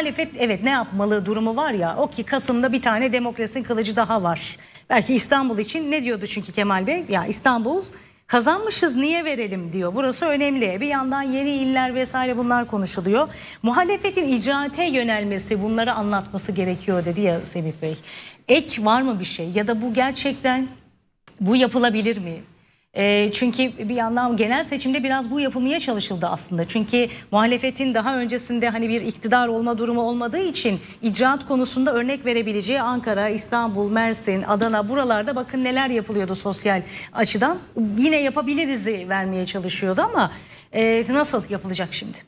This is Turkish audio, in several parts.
Muhalefet evet ne yapmalı durumu var ya, o ki Kasım'da bir tane demokrasinin kılıcı daha var. Belki İstanbul için ne diyordu çünkü Kemal Bey? Ya İstanbul kazanmışız, niye verelim diyor. Burası önemli. Bir yandan yeni iller vesaire bunlar konuşuluyor. Muhalefetin icraate yönelmesi, bunları anlatması gerekiyor dedi ya Semih Bey. Ek var mı bir şey ya da bu gerçekten bu yapılabilir mi? Çünkü bir yandan genel seçimde biraz bu yapılmaya çalışıldı aslında. Çünkü muhalefetin daha öncesinde hani bir iktidar olma durumu olmadığı için icraat konusunda örnek verebileceği Ankara, İstanbul, Mersin, Adana, buralarda bakın neler yapılıyordu sosyal açıdan. Yine yapabiliriz vermeye çalışıyordu ama nasıl yapılacak şimdi?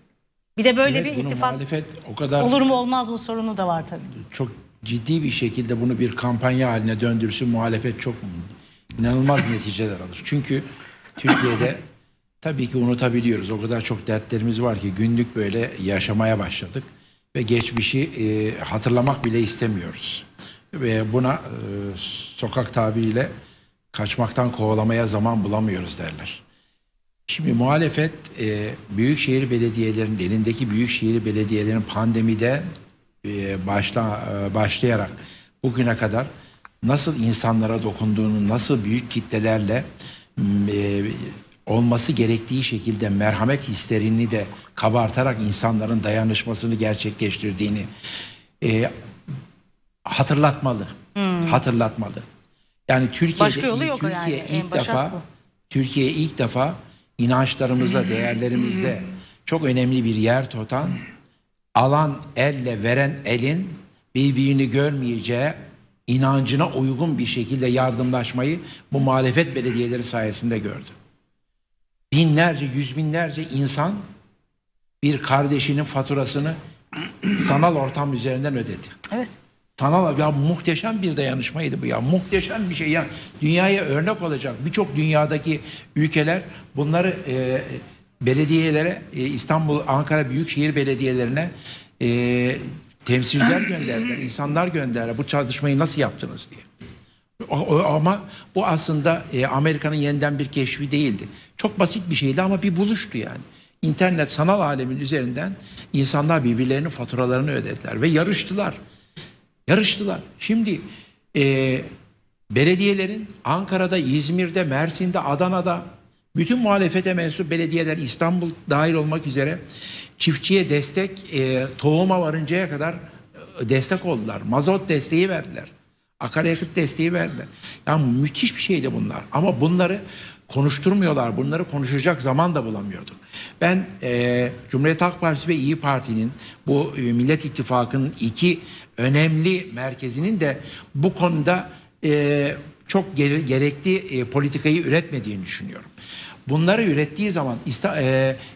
Bir de böyle evet, bir ittifak o kadar olur mu olmaz mı sorunu da var tabii. Çok ciddi bir şekilde bunu bir kampanya haline döndürsün muhalefet, çok İnanılmaz neticeler alır. Çünkü Türkiye'de tabii ki unutabiliyoruz. O kadar çok dertlerimiz var ki günlük böyle yaşamaya başladık. Ve geçmişi hatırlamak bile istemiyoruz. Ve buna sokak tabiriyle kaçmaktan kovalamaya zaman bulamıyoruz derler. Şimdi muhalefet büyükşehir belediyelerinin, elindeki büyükşehir belediyelerinin pandemide başlayarak bugüne kadar nasıl insanlara dokunduğunu, nasıl büyük kitlelerle olması gerektiği şekilde merhamet hislerini de kabartarak insanların dayanışmasını gerçekleştirdiğini hatırlatmalı. Hatırlatmalı. Yani Türkiye ilk defa inançlarımızda, değerlerimizde çok önemli bir yer tutan, alan elle veren elin birbirini görmeyeceği, inancına uygun bir şekilde yardımlaşmayı bu muhalefet belediyeleri sayesinde gördü. Binlerce, yüz binlerce insan bir kardeşinin faturasını sanal ortam üzerinden ödedi. Evet. Sanal, ya muhteşem bir dayanışmaydı bu ya. Muhteşem bir şey ya. Dünyaya örnek olacak. Birçok dünyadaki ülkeler bunları belediyelere, İstanbul, Ankara büyükşehir belediyelerine temsilciler gönderdiler, insanlar gönderdiler. Bu çalışmayı nasıl yaptınız diye. Ama bu aslında Amerika'nın yeniden bir keşfi değildi. Çok basit bir şeydi ama bir buluştu yani. İnternet, sanal alemin üzerinden insanlar birbirlerinin faturalarını ödediler ve yarıştılar. Yarıştılar. Şimdi belediyelerin Ankara'da, İzmir'de, Mersin'de, Adana'da, bütün muhalefete mensup belediyeler, İstanbul dahil olmak üzere çiftçiye destek, tohuma varıncaya kadar destek oldular. Mazot desteği verdiler. Akaryakıt desteği verdiler. Yani müthiş bir şeydi bunlar. Ama bunları konuşturmuyorlar. Bunları konuşacak zaman da bulamıyorduk. Ben Cumhuriyet Halk Partisi ve İYİ Parti'nin, bu Millet İttifakı'nın iki önemli merkezinin de bu konuda çok gerekli politikayı üretmediğini düşünüyorum. Bunları ürettiği zaman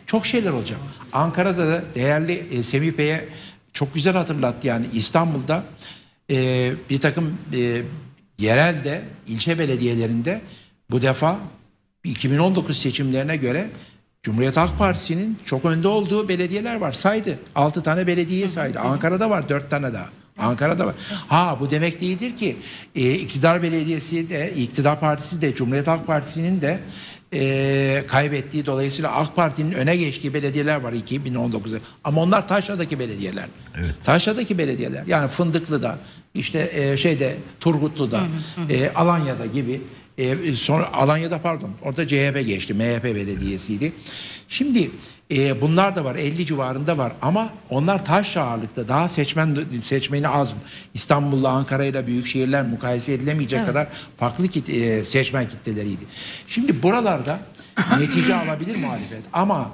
çok şeyler olacak. Ankara'da da değerli Semih Bey'e çok güzel hatırlattı yani. İstanbul'da bir takım yerelde, ilçe belediyelerinde bu defa 2019 seçimlerine göre Cumhuriyet Halk Partisi'nin çok önde olduğu belediyeler var. Saydı. 6 tane belediye saydı. Ankara'da var 4 tane daha. Ankara'da var. Ha, bu demek değildir ki iktidar belediyesi de, iktidar partisi de, Cumhuriyet Halk Partisi'nin de kaybettiği, dolayısıyla AK Parti'nin öne geçtiği belediyeler var 2019'da. Ama onlar Taşra'daki belediyeler. Evet. Taşra'daki belediyeler. Yani Fındıklı'da, işte şeyde, Turgutlu'da, Alanya'da gibi. Sonra Alanya'da pardon, orada CHP geçti. MHP belediyesiydi. Şimdi bunlar da var. 50 civarında var ama onlar taş ağırlıkta. Daha seçmeni az. İstanbul'la, Ankara'yla büyük şehirler mukayese edilemeyecek kadar farklı seçmen kitleleriydi. Şimdi buralarda netice alabilir muhalefet ama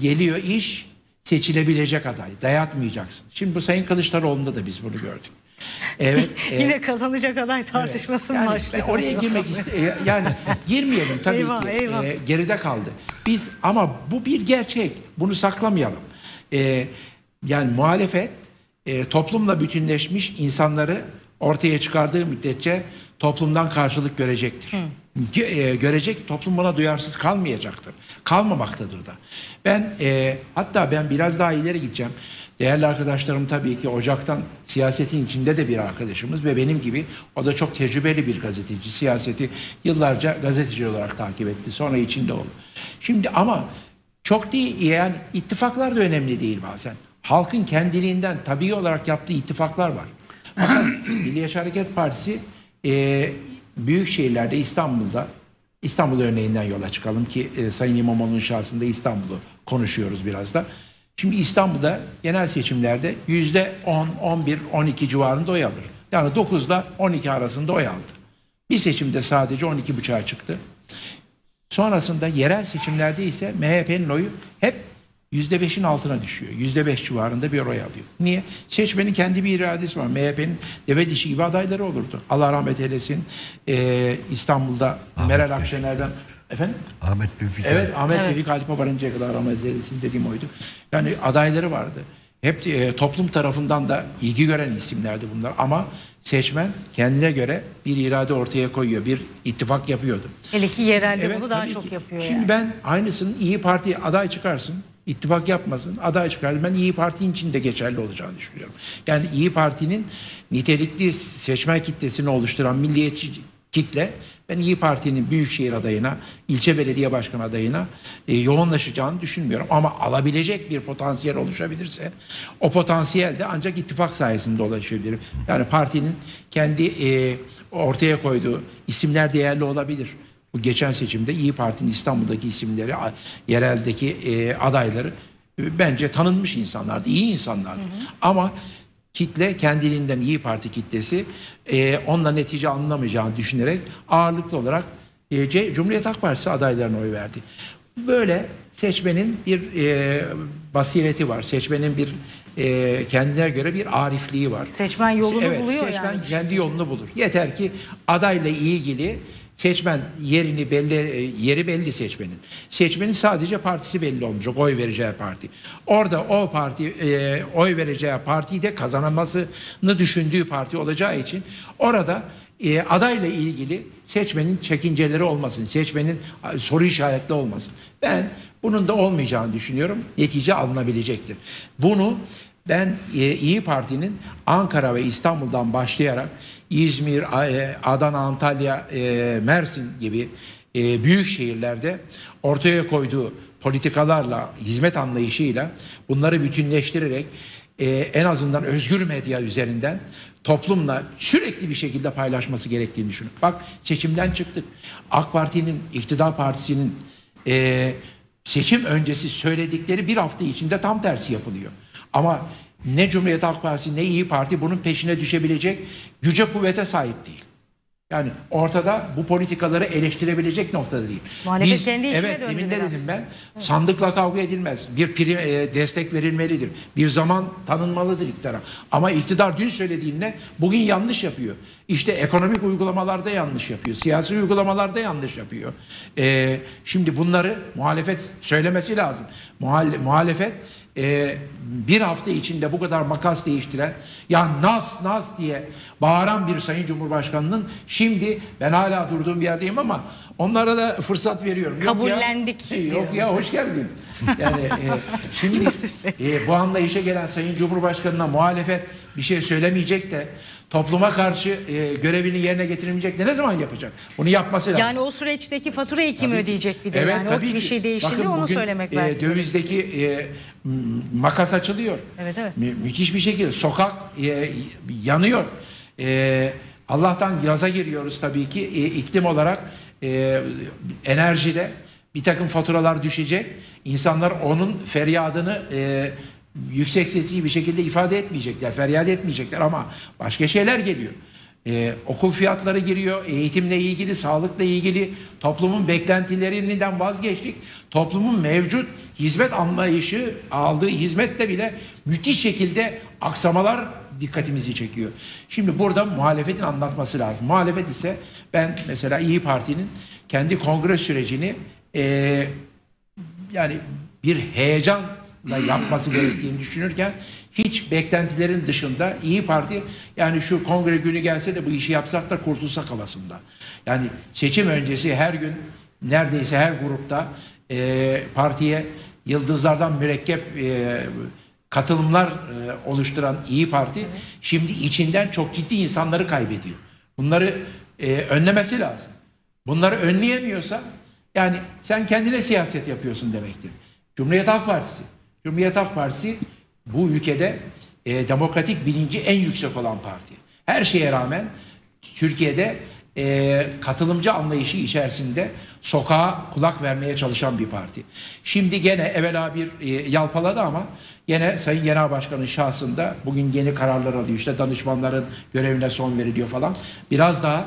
geliyor iş seçilebilecek aday. Dayatmayacaksın. Şimdi bu Sayın Kılıçdaroğlu'nda da biz bunu gördük. Evet, yine kazanacak aday tartışmasının evet, yani başlıyor. Oraya girmek yani girmeyelim tabii eyvah, ki eyvah. Geride kaldı. Biz ama bu bir gerçek. Bunu saklamayalım. Yani muhalefet toplumla bütünleşmiş insanları ortaya çıkardığı müddetçe toplumdan karşılık görecektir. Görecek, toplum buna duyarsız kalmayacaktır. Kalmamaktadır da. Hatta ben biraz daha ileri gideceğim. Değerli arkadaşlarım tabii ki Ocak'tan, siyasetin içinde de bir arkadaşımız ve benim gibi, o da çok tecrübeli bir gazeteci. Siyaseti yıllarca gazeteci olarak takip etti. Sonra içinde oldu. Şimdi ama çok değil yani, ittifaklar da önemli değil bazen. halkın kendiliğinden tabii olarak yaptığı ittifaklar var. Milliyetçi Hareket Partisi büyük şehirlerde, İstanbul örneğinden yola çıkalım ki Sayın İmamoğlu'nun şahsında İstanbul'u konuşuyoruz biraz da. Şimdi İstanbul'da genel seçimlerde %10, 11, 12 civarında oy alır. Yani 9'da 12 arasında oy aldı. Bir seçimde sadece 12,5'a çıktı. Sonrasında yerel seçimlerde ise MHP'nin oyu hep %5'in altına düşüyor. %5 civarında bir oy alıyor. Niye? Seçmenin kendi bir iradesi var. MHP'nin deve dişi gibi adayları olurdu. Allah rahmet eylesin. İstanbul'da Meral Akşener'den... Efendim? Ahmet Bülfikar. Evet, Ahmet Bülfikar, Halip Abarıncı'ya kadar rahmet eylesin dediğim oydu. Yani adayları vardı. Hep toplum tarafından da ilgi gören isimlerdi bunlar. Ama seçmen kendine göre bir irade ortaya koyuyor. Bir ittifak yapıyordu. Hele ki yerelde evet, bunu daha çok yapıyor. Şimdi yani ben aynısının İYİ Parti aday çıkarsın, ittifak yapmasın, aday çıkarsın. Ben İYİ Parti'nin içinde geçerli olacağını düşünüyorum. Yani İYİ Parti'nin nitelikli seçmen kitlesini oluşturan milliyetçi kitle, ben İYİ Parti'nin büyükşehir adayına, ilçe belediye başkanı adayına yoğunlaşacağını düşünmüyorum. Ama alabilecek bir potansiyel oluşabilirse, o potansiyel de ancak ittifak sayesinde oluşabilir. Yani partinin kendi ortaya koyduğu isimler değerli olabilir. Bu geçen seçimde İYİ Parti'nin İstanbul'daki isimleri, yereldeki adayları bence tanınmış insanlardı, iyi insanlardı. Hı hı. Ama kitle kendiliğinden, İYİ Parti kitlesi onunla netice alınamayacağını düşünerek ağırlıklı olarak Cumhuriyet Halk Partisi adaylarına oy verdi. Böyle seçmenin bir basireti var. Seçmenin bir kendine göre bir arifliği var. Seçmen yolunu buluyor seçmen yani. Seçmen kendi yolunu bulur. Yeter ki adayla ilgili seçmen yeri belli seçmenin. Seçmenin sadece partisi belli olmayacak, oy vereceği parti. Orada o parti oy vereceği partiyi de kazanmasını düşündüğü parti olacağı için orada adayla ilgili seçmenin çekinceleri olmasın, seçmenin soru işaretli olmasın. Ben bunun da olmayacağını düşünüyorum. Netice alınabilecektir. Bunu ben İYİ Parti'nin Ankara ve İstanbul'dan başlayarak İzmir, Adana, Antalya, Mersin gibi büyük şehirlerde ortaya koyduğu politikalarla, hizmet anlayışıyla bunları bütünleştirerek en azından özgür medya üzerinden toplumla sürekli bir şekilde paylaşması gerektiğini düşünüyorum. Bak, seçimden çıktık. AK Parti'nin, iktidar partisinin seçim öncesi söyledikleri bir hafta içinde tam tersi yapılıyor. Ama ne Cumhuriyet Halk Partisi ne İYİ Parti bunun peşine düşebilecek güce, kuvvete sahip değil. Yani ortada bu politikaları eleştirebilecek noktada değil. Muhalefet kendi işine döndü biraz. Demin ne dedim ben? Evet. Sandıkla kavga edilmez. Bir destek verilmelidir. Bir zaman tanınmalıdır iktidara. Ama iktidar dün söylediğine bugün yanlış yapıyor. İşte ekonomik uygulamalarda yanlış yapıyor. Siyasi uygulamalarda yanlış yapıyor. Şimdi bunları muhalefet söylemesi lazım. Muhalefet bir hafta içinde bu kadar makas değiştiren, ya nas nas diye bağıran bir Sayın Cumhurbaşkanı'nın şimdi ben hala durduğum yerdeyim ama onlara da fırsat veriyorum. Kabullendik. Yok ya hoş geldin. Yani şimdi bu anlayışa gelen Sayın Cumhurbaşkanı'na muhalefet bir şey söylemeyecek de topluma karşı görevini yerine getirmeyecek de ne zaman yapacak? Bunu yapması lazım. Yani o süreçteki faturayı kim ödeyecek bir de? Evet, yani tabii bir şey değişti, onu söylemek lazım. Dövizdeki makas açılıyor. Evet. Müthiş bir şekilde sokak yanıyor. Allah'tan yaza giriyoruz tabii ki. İklim olarak enerjide bir takım faturalar düşecek. İnsanlar onun feryadını yüksek sesli bir şekilde ifade etmeyecekler, feryat etmeyecekler ama başka şeyler geliyor. Okul fiyatları giriyor, eğitimle ilgili, sağlıkla ilgili toplumun beklentilerinden vazgeçtik. Toplumun mevcut hizmet anlayışı, aldığı hizmette bile müthiş şekilde aksamalar dikkatimizi çekiyor. Şimdi burada muhalefetin anlatması lazım. Muhalefet ise ben mesela İYİ Parti'nin kendi kongre sürecini yani bir heyecan yapması gerektiğini düşünürken hiç beklentilerin dışında İYİ Parti yani şu kongre günü gelse de bu işi yapsak da kurtulsak havasında. Yani seçim öncesi her gün neredeyse her grupta partiye yıldızlardan mürekkep katılımlar oluşturan İYİ Parti şimdi içinden çok ciddi insanları kaybediyor. Bunları önlemesi lazım. Bunları önleyemiyorsa yani sen kendine siyaset yapıyorsun demektir. Cumhuriyet Halk Partisi Bu ülkede demokratik bilinci en yüksek olan parti. Her şeye rağmen Türkiye'de katılımcı anlayışı içerisinde sokağa kulak vermeye çalışan bir parti. Şimdi gene evvela bir yalpaladı ama gene Sayın Genel Başkan'ın şahsında bugün yeni kararlar alıyor. İşte danışmanların görevine son veriliyor falan. Biraz daha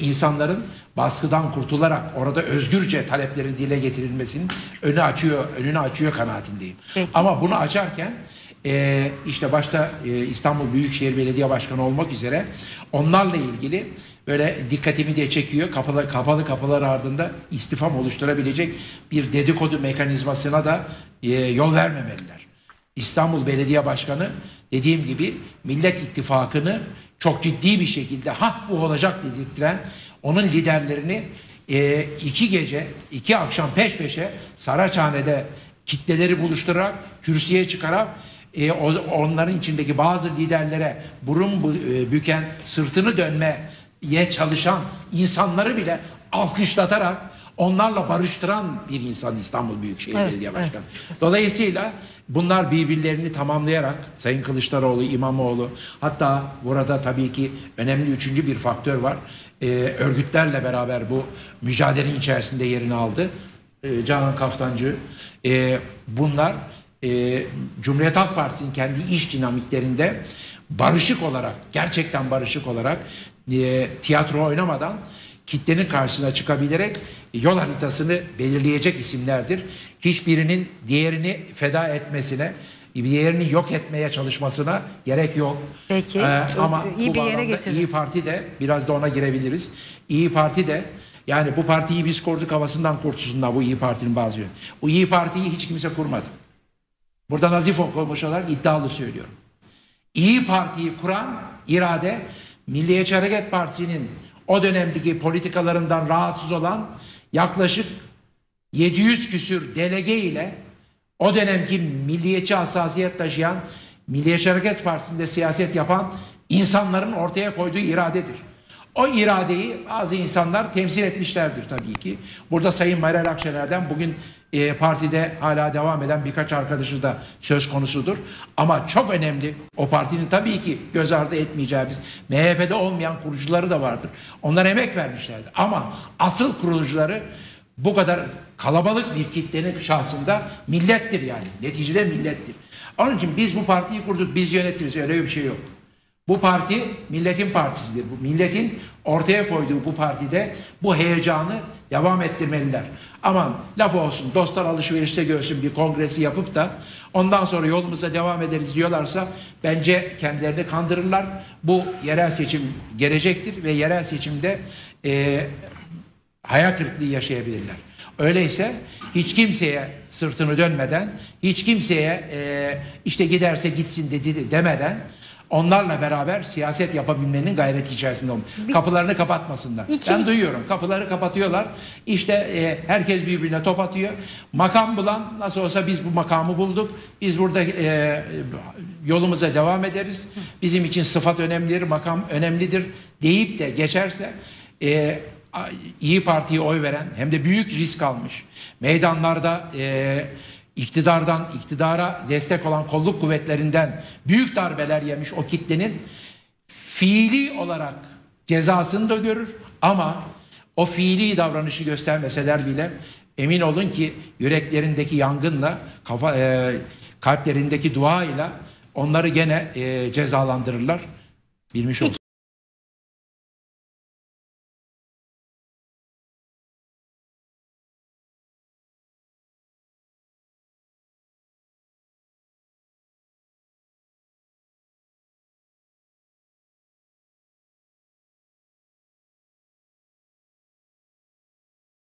insanların baskıdan kurtularak orada özgürce taleplerin dile getirilmesinin önünü açıyor kanaatindeyim. Peki. Ama bunu açarken işte başta İstanbul Büyükşehir Belediye Başkanı olmak üzere onlarla ilgili böyle dikkatimi de çekiyor. Kapalı kapılar ardında istifam oluşturabilecek bir dedikodu mekanizmasına da yol vermemeliler. İstanbul Belediye Başkanı dediğim gibi Millet İttifakı'nı çok ciddi bir şekilde bu olacak dedirtilen onun liderlerini 2 gece 2 akşam peş peşe Saraçhane'de kitleleri buluşturarak kürsüye çıkarak onların içindeki bazı liderlere burun büken sırtını dönmeye çalışan insanları bile alkışlatarak onlarla barıştıran bir insan İstanbul Büyükşehir Belediye Başkanı. Evet. Dolayısıyla bunlar birbirlerini tamamlayarak Sayın Kılıçdaroğlu, İmamoğlu, hatta burada tabii ki önemli üçüncü bir faktör var. Örgütlerle beraber bu mücadelenin içerisinde yerini aldı. Canan Kaftancı. Bunlar Cumhuriyet Halk Partisi'nin kendi iş dinamiklerinde barışık olarak, gerçekten barışık olarak tiyatro oynamadan kitlenin karşısına çıkabilerek yol haritasını belirleyecek isimlerdir. Hiçbirinin diğerini feda etmesine, diğerini yok etmeye çalışmasına gerek yok. Peki, ama iyi bir yere getirdiniz. İYİ Parti de, biraz da ona girebiliriz. İYİ Parti de, yani bu partiyi biz kurduk havasından kurtulsunlar bu İYİ Parti'nin bazı yönü. Bu İYİ Parti'yi hiç kimse kurmadı. Burada Nazif Okumuş olarak iddialı söylüyorum. İYİ Parti'yi kuran irade Milliyetçi Hareket Partisi'nin o dönemdeki politikalarından rahatsız olan yaklaşık 700 küsür delege ile o dönemki milliyetçi hassasiyet taşıyan, Milliyetçi Hareket Partisi'nde siyaset yapan insanların ortaya koyduğu iradedir. O iradeyi bazı insanlar temsil etmişlerdir tabii ki. Burada Sayın Meral Akşener'den bugün partide hala devam eden birkaç arkadaşı da söz konusudur. Ama çok önemli, o partinin tabii ki göz ardı etmeyeceğimiz MHP'de olmayan kurucuları da vardır. Onlar emek vermişlerdir. Ama asıl kurucuları bu kadar kalabalık bir kitlenin şahsında millettir yani. Neticede millettir. Onun için biz bu partiyi kurduk, biz yönetiriz. Öyle bir şey yok. Bu parti milletin partisidir. Bu milletin ortaya koyduğu bu partide bu heyecanı devam ettirmeliler. Aman laf olsun, dostlar alışverişte görsün bir kongresi yapıp da ondan sonra yolumuza devam ederiz diyorlarsa bence kendilerini kandırırlar. Bu yerel seçim gelecektir ve yerel seçimde hayal kırıklığı yaşayabilirler. Öyleyse hiç kimseye sırtını dönmeden, hiç kimseye işte giderse gitsin dedi demeden onlarla beraber siyaset yapabilmenin gayreti içerisinde olun. Kapılarını kapatmasınlar. Ben duyuyorum. Kapıları kapatıyorlar. İşte herkes birbirine top atıyor. Makam bulan nasıl olsa biz bu makamı bulduk. Biz burada yolumuza devam ederiz. Bizim için sıfat önemlidir, makam önemlidir deyip de geçerse İYİ Parti'ye oy veren hem de büyük risk almış. Meydanlarda iktidardan, iktidara destek olan kolluk kuvvetlerinden büyük darbeler yemiş o kitlenin fiili olarak cezasını da görür ama o fiili davranışı göstermeseler bile emin olun ki yüreklerindeki yangınla, kalplerindeki duayla onları gene cezalandırırlar. Bilmiş olsun.